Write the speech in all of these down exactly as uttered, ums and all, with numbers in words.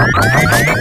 Scheibenkleister.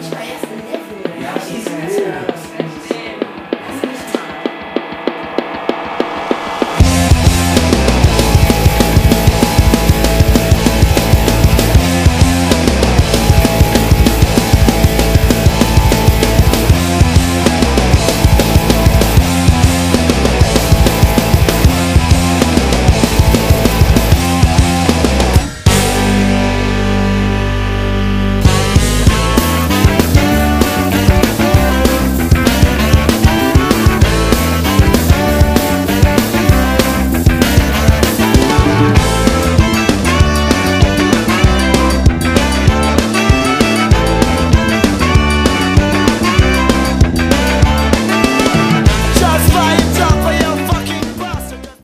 Ich weiß nicht. Ja, ich weiß nicht.